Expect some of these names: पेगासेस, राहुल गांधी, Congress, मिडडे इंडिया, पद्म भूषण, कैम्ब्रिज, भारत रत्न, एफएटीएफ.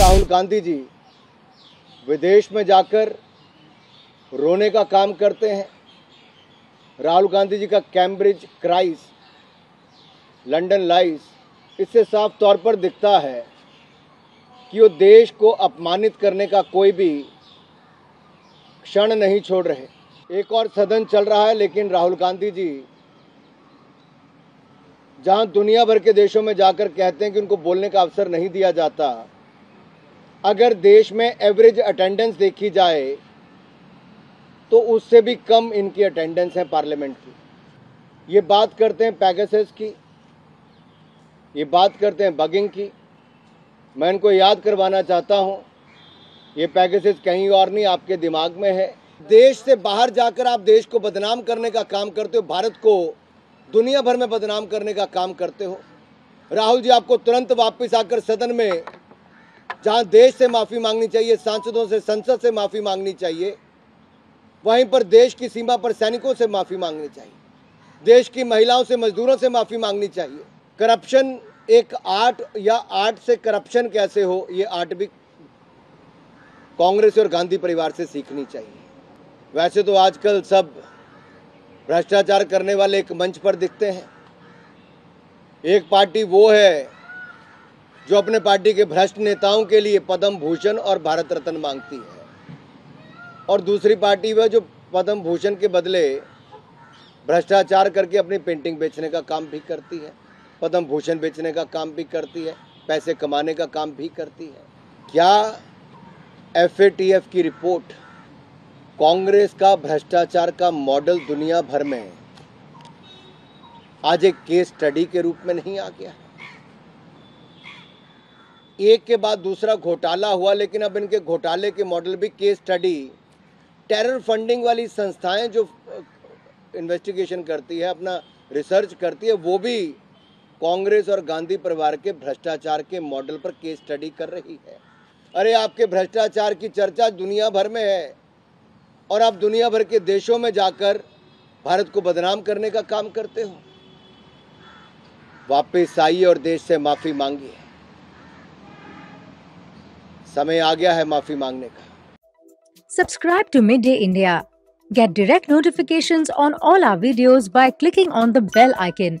राहुल गांधी जी विदेश में जाकर रोने का काम करते हैं। राहुल गांधी जी का कैम्ब्रिज क्राइस, लंदन लाइस, इससे साफ तौर पर दिखता है कि वो देश को अपमानित करने का कोई भी क्षण नहीं छोड़ रहे। एक और सदन चल रहा है, लेकिन राहुल गांधी जी जहां दुनिया भर के देशों में जाकर कहते हैं कि उनको बोलने का अवसर नहीं दिया जाता। अगर देश में एवरेज अटेंडेंस देखी जाए तो उससे भी कम इनकी अटेंडेंस है पार्लियामेंट की। ये बात करते हैं पेगासेस की, ये बात करते हैं बगिंग की। मैं इनको याद करवाना चाहता हूँ, ये पेगासेस कहीं और नहीं आपके दिमाग में है। देश से बाहर जाकर आप देश को बदनाम करने का काम करते हो, भारत को दुनिया भर में बदनाम करने का काम करते हो। राहुल जी आपको तुरंत वापस आकर सदन में, जहाँ देश से माफ़ी मांगनी चाहिए, सांसदों से, संसद से माफ़ी मांगनी चाहिए, वहीं पर देश की सीमा पर सैनिकों से माफ़ी मांगनी चाहिए, देश की महिलाओं से, मजदूरों से माफ़ी मांगनी चाहिए। करप्शन एक आर्ट, या आर्ट से करप्शन कैसे हो, ये आर्ट भी कांग्रेस और गांधी परिवार से सीखनी चाहिए। वैसे तो आजकल सब भ्रष्टाचार करने वाले एक मंच पर दिखते हैं। एक पार्टी वो है जो अपने पार्टी के भ्रष्ट नेताओं के लिए पद्म भूषण और भारत रत्न मांगती है, और दूसरी पार्टी वह जो पद्म भूषण के बदले भ्रष्टाचार करके अपनी पेंटिंग बेचने का काम भी करती है, पद्म भूषण बेचने का काम भी करती है, पैसे कमाने का काम भी करती है। क्या एफएटीएफ की रिपोर्ट कांग्रेस का भ्रष्टाचार का मॉडल दुनिया भर में आज एक केस स्टडी के रूप में नहीं आ गया? एक के बाद दूसरा घोटाला हुआ, लेकिन अब इनके घोटाले के मॉडल भी केस स्टडी, टेरर फंडिंग वाली संस्थाएं जो इन्वेस्टिगेशन करती है, अपना रिसर्च करती है, वो भी कांग्रेस और गांधी परिवार के भ्रष्टाचार के मॉडल पर केस स्टडी कर रही है। अरे आपके भ्रष्टाचार की चर्चा दुनिया भर में है, और आप दुनिया भर के देशों में जाकर भारत को बदनाम करने का काम करते हो। वापस आइए और देश से माफ़ी मांगिए। समय आ गया है माफी मांगने का। Subscribe to मिडडे इंडिया। Get direct notifications on all our videos by clicking on the bell icon.